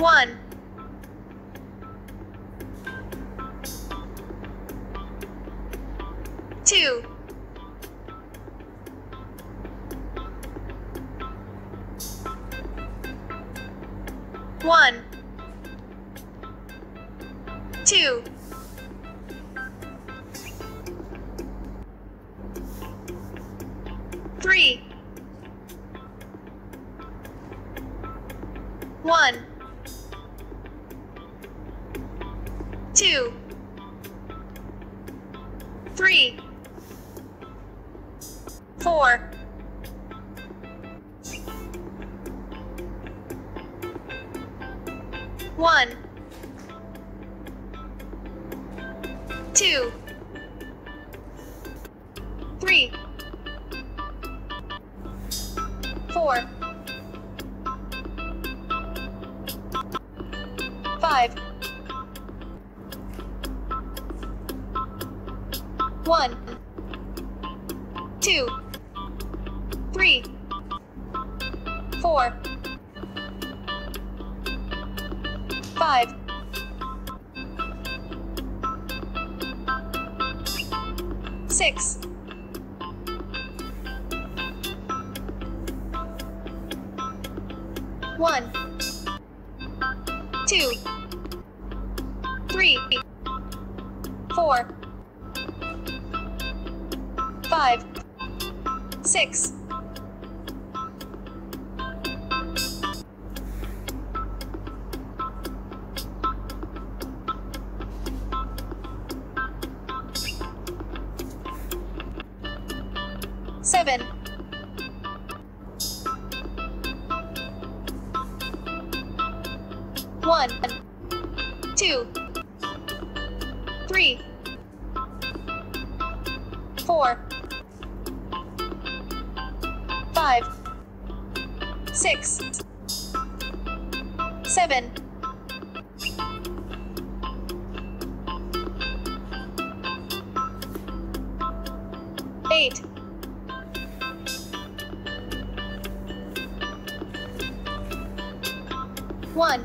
1. Two. One. Two. Three. One. Two. Three. 4. 1. 2. 3. 4. 5. 1. 2. 3. 4. 5. 6. 1. 2. 3. 4. 5. 6. 7. 1. 2. 3. 4. 5. 6. 7. 8. 1.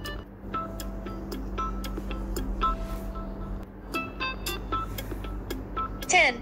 10.